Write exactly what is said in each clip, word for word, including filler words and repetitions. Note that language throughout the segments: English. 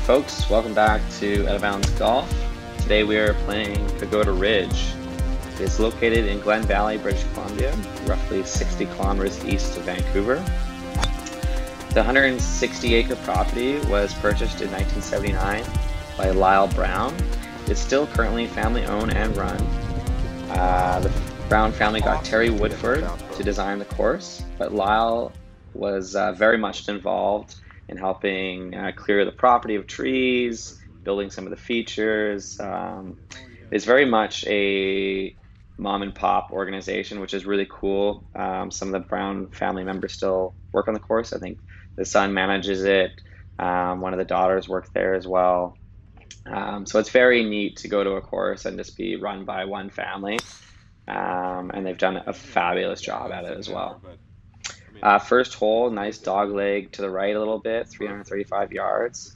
Hey folks, welcome back to Out of Bounds Golf. Today we are playing Pagoda Ridge. It's located in Glen Valley, British Columbia, roughly sixty kilometers east of Vancouver. The one hundred sixty acre property was purchased in nineteen seventy-nine by Lyall Brown. It's still currently family owned and run. Uh, the Brown family got Terry Woodford to design the course, but Lyall was uh, very much involved and helping uh, clear the property of trees, building some of the features. Um, it's very much a mom and pop organization, which is really cool. Um, some of the Brown family members still work on the course. I think the son manages it. Um, one of the daughters worked there as well. Um, so it's very neat to go to a course and just be run by one family. Um, and they've done a fabulous job at it as well. Uh, first hole, nice dog leg to the right a little bit, three hundred thirty-five yards.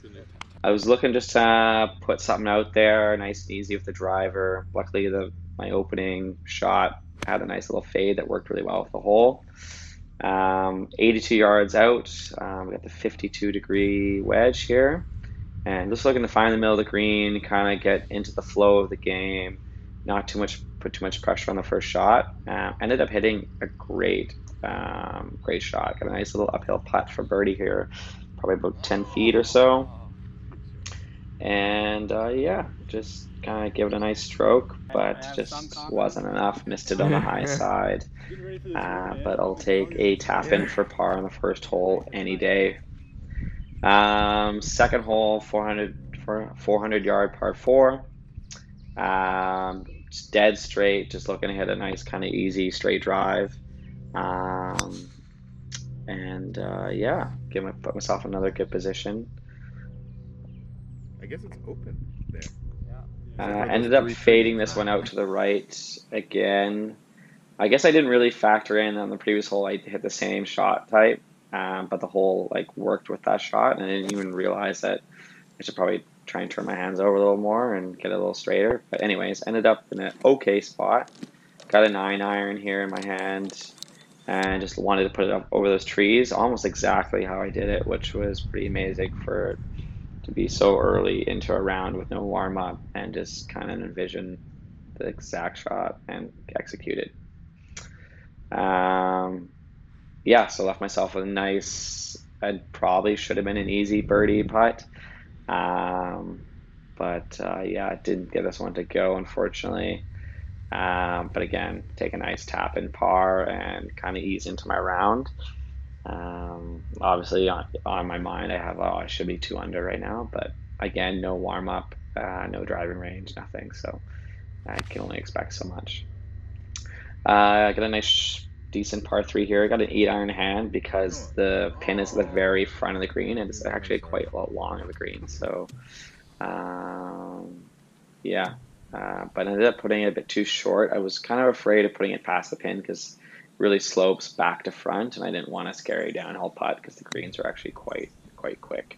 I was looking just to put something out there, nice and easy with the driver. Luckily, the my opening shot had a nice little fade that worked really well with the hole. Um, eighty-two yards out, um, we got the fifty-two degree wedge here. And just looking to find the middle of the green, kind of get into the flow of the game, not too much, put too much pressure on the first shot. Uh, ended up hitting a great Um, great shot. Got a nice little uphill putt for birdie here, probably about ten feet or so. And uh, yeah, just kind of give it a nice stroke, but just wasn't enough. Missed it on the high side. Uh, but I'll take a tap in for par on the first hole any day. Um, second hole, four hundred, four hundred yard par four. Um, dead straight, just looking to hit a nice kind of easy straight drive. Um, and, uh, yeah, give my, put myself in another good position. I guess it's open there. Yeah. Yeah. Uh, ended up fading this one out to the right again. I guess I didn't really factor in on the previous hole. I hit the same shot type, um, but the hole like worked with that shot, and I didn't even realize that I should probably try and turn my hands over a little more and get a little straighter. But anyways, ended up in an okay spot. Got a nine iron here in my hand. And just wanted to put it up over those trees, almost exactly how I did it, which was pretty amazing for it to be so early into a round with no warm up and just kind of envision the exact shot and execute it. Um, yeah, so left myself with a nice, I probably should have been an easy birdie putt, um, but uh, yeah, I didn't get this one to go, unfortunately. Um, but again, take a nice tap in par and kind of ease into my round. Um, obviously on, on my mind, I have, oh, I should be two under right now, but again, no warm up, uh, no driving range, nothing. So I can only expect so much. Uh, I got a nice decent par three here. I got an eight iron hand because the pin is at the very front of the green and it's actually quite a lot long of the green. So, um, yeah. Uh, but I ended up putting it a bit too short. I was kind of afraid of putting it past the pin because it really slopes back to front, and I didn't want a scary downhill putt because the greens are actually quite quite quick.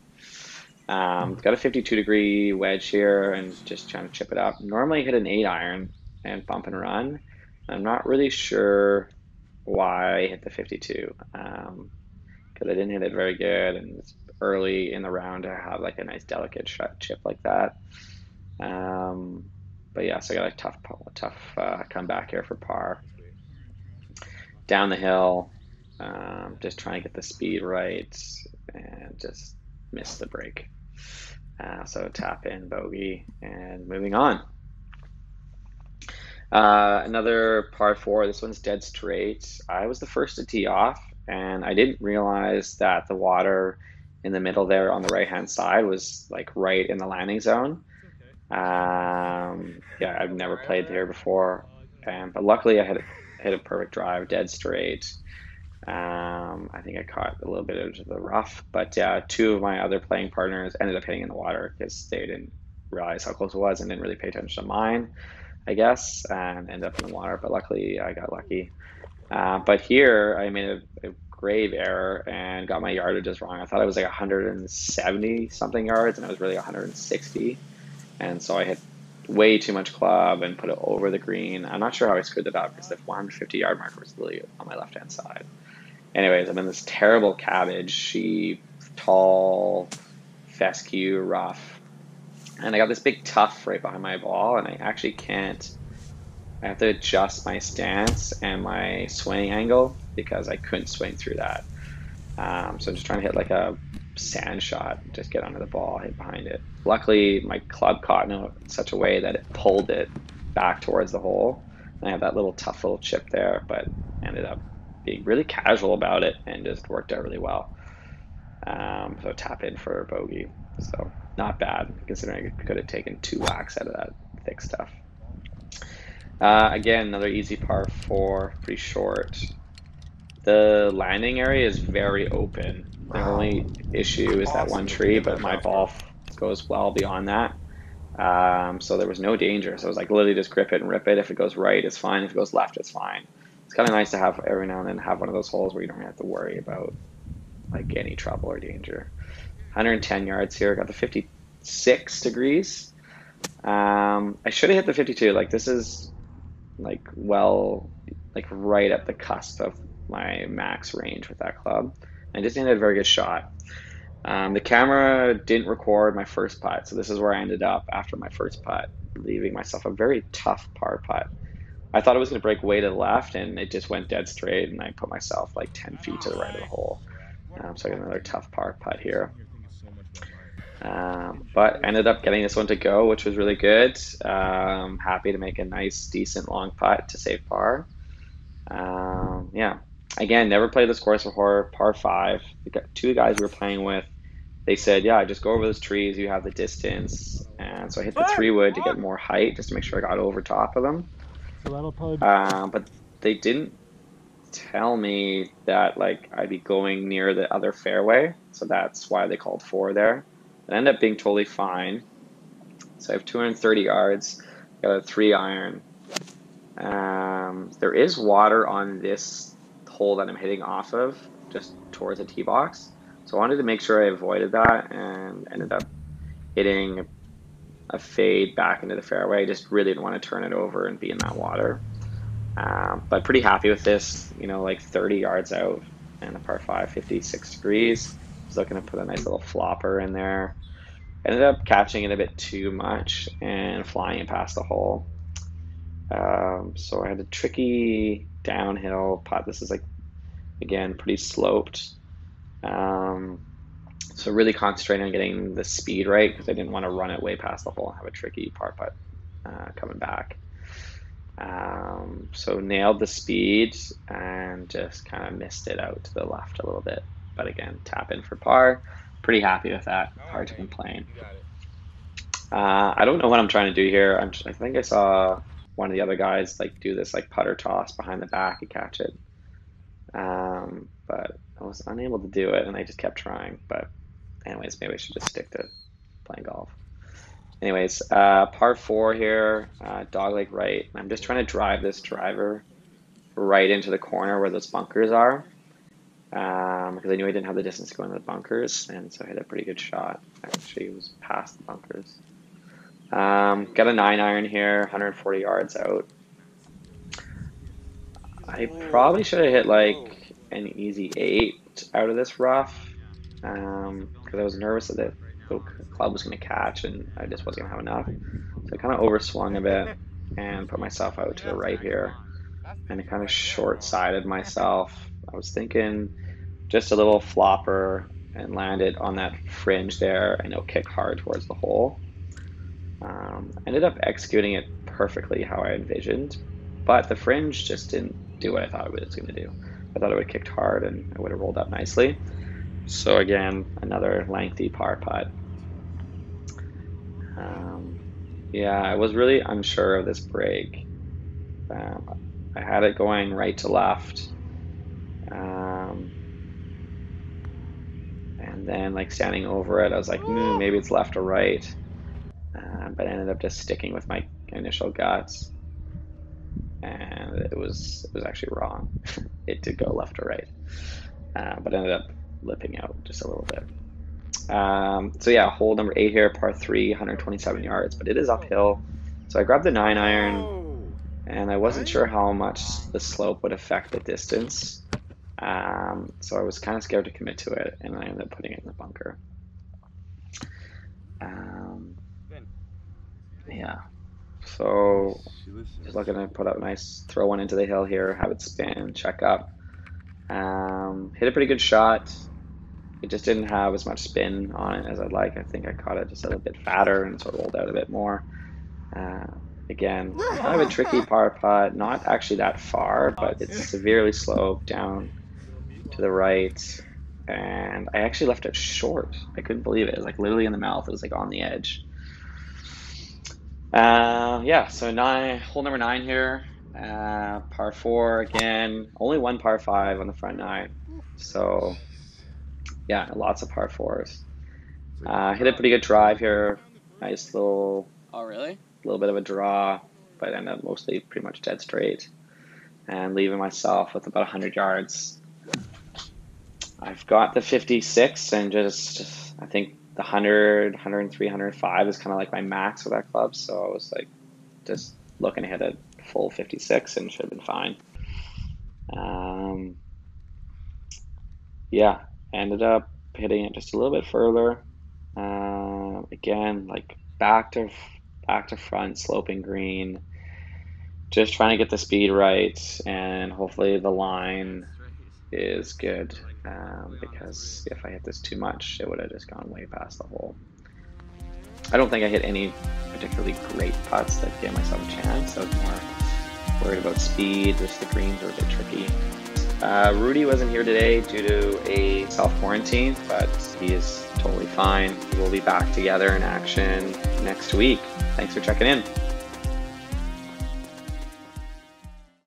Um, got a fifty-two degree wedge here and just trying to chip it up. Normally hit an eight iron and bump and run. I'm not really sure why I hit the fifty-two because um, I didn't hit it very good, and it's early in the round to have like a nice delicate shot chip like that. Um, But yeah, so I got a tough, tough uh, comeback here for par. Down the hill, um, just trying to get the speed right and just missed the break. Uh, so tap in, bogey, and moving on. Uh, another par four, this one's dead straight. I was the first to tee off, and I didn't realize that the water in the middle there on the right-hand side was like right in the landing zone. Um, yeah, I've never played there before, um, but luckily I had hit a perfect drive, dead straight. Um, I think I caught a little bit of the rough, but uh, two of my other playing partners ended up hitting in the water because they didn't realize how close it was and didn't really pay attention to mine, I guess, and ended up in the water. But luckily I got lucky. Uh, but here I made a, a grave error and got my yardages wrong. I thought it was like one hundred seventy something yards, and it was really one hundred sixty. And so I hit way too much club and put it over the green. I'm not sure how I screwed that up because the one hundred fifty yard marker was literally on my left-hand side. Anyways, I'm in this terrible cabbage, sheep, tall, fescue, rough. And I got this big tuff right behind my ball, and I actually can't, I have to adjust my stance and my swing angle because I couldn't swing through that. Um, so I'm just trying to hit like a sand shot, just get under the ball, hit behind it. Luckily, my club caught in such a way that it pulled it back towards the hole. And I have that little tough little chip there, but ended up being really casual about it and just worked out really well. Um, so tap in for a bogey. So not bad, considering I could have taken two whacks out of that thick stuff. Uh, again, another easy par four, pretty short. The landing area is very open. The only issue is that one tree, but my ball goes well beyond that. Um, so there was no danger. So I was like, literally just grip it and rip it. If it goes right, it's fine. If it goes left, it's fine. It's kind of nice to have every now and then have one of those holes where you don't have to worry about like any trouble or danger. one hundred ten yards here. Got the fifty-six degrees. Um, I should have hit the fifty-two. Like this is like well, like right up the cusp of my max range with that club. I just ended a very good shot. Um, the camera didn't record my first putt, so this is where I ended up after my first putt, leaving myself a very tough par putt. I thought it was going to break way to the left, and it just went dead straight, and I put myself like ten feet to the right of the hole. Um, so I got another tough par putt here. Um, but ended up getting this one to go, which was really good. Um, happy to make a nice, decent long putt to save par. Um, yeah. Again, never played this course before, par five. We got two guys we were playing with. They said, yeah, just go over those trees. You have the distance. And so I hit the three wood to get more height just to make sure I got over top of them. So that'll probably be uh, but they didn't tell me that like I'd be going near the other fairway. So that's why they called four there. It ended up being totally fine. So I have two hundred thirty yards. Got a three iron. Um, there is water on this hole that I'm hitting off of, just towards the tee box. So I wanted to make sure I avoided that and ended up hitting a fade back into the fairway. I just really didn't want to turn it over and be in that water. Um, but pretty happy with this, you know, like thirty yards out and a par five, fifty-six degrees. I was looking to put a nice little flopper in there. Ended up catching it a bit too much and flying it past the hole. Um, so I had a tricky downhill putt. This is like, again, pretty sloped. Um, so really concentrating on getting the speed right because I didn't want to run it way past the hole and have a tricky par putt uh, coming back. Um, so nailed the speed and just kind of missed it out to the left a little bit. But again, tap in for par. Pretty happy with that. Hard to complain. Uh, I don't know what I'm trying to do here. I'm just, I think I saw one of the other guys like do this like putter toss behind the back and catch it. Um, but I was unable to do it and I just kept trying. But anyways, maybe I should just stick to playing golf. Anyways, uh, par four here, uh, dog leg right. I'm just trying to drive this driver right into the corner where those bunkers are. Um, because I knew I didn't have the distance to go into the bunkers, and so I hit a pretty good shot. Actually, it was past the bunkers. Um, got a nine iron here, one hundred forty yards out. I probably should have hit like an easy eight out of this rough, um, because I was nervous that the club was going to catch, and I just wasn't going to have enough. So I kind of overswung a bit and put myself out to the right here, and I kind of short-sided myself. I was thinking just a little flopper and landed on that fringe there and it'll kick hard towards the hole. Um, ended up executing it perfectly how I envisioned, but the fringe just didn't do what I thought it was going to do. I thought it would have kicked hard and it would have rolled up nicely. So again, another lengthy par putt. Um, yeah, I was really unsure of this break. Um, I had it going right to left. Um, and then like standing over it, I was like, mm, maybe it's left or right. Uh, but I ended up just sticking with my initial guts, and it was it was actually wrong. It did go left or right, uh, but I ended up lipping out just a little bit. Um, so yeah, hole number eight here, par three, one hundred twenty-seven yards, but it is uphill. So I grabbed the nine iron, and I wasn't sure how much the slope would affect the distance. Um, so I was kind of scared to commit to it, and I ended up putting it in the bunker. Um, yeah. So just looking to put up nice, throw one into the hill here, have it spin, check up. Um, hit a pretty good shot. It just didn't have as much spin on it as I'd like. I think I caught it just a little bit fatter and sort of rolled out a bit more. Uh, again, kind of a tricky par putt, not actually that far, but it's severely sloped down to the right. And I actually left it short. I couldn't believe it. It was like literally in the mouth. It was like on the edge. Uh, yeah, so nine, hole number nine here. Uh, par four again. Only one par five on the front nine. So yeah, lots of par fours. Uh, hit a pretty good drive here. Nice little... Oh, really? Little bit of a draw, but ended up mostly pretty much dead straight. And leaving myself with about one hundred yards. I've got the fifty-six and just, just I think the one hundred, one oh three, one oh five is kind of like my max with that club. So I was like just looking to hit a full fifty-six and should have been fine. Um, yeah, ended up hitting it just a little bit further. Uh, again, like back to back to front sloping green. Just trying to get the speed right and hopefully the line is good, um, because if I hit this too much, it would have just gone way past the hole. I don't think I hit any particularly great putts that gave myself a chance. I was more worried about speed, just the greens were a bit tricky. Uh, Rudi wasn't here today due to a self-quarantine, but he is totally fine. We'll be back together in action next week. Thanks for checking in.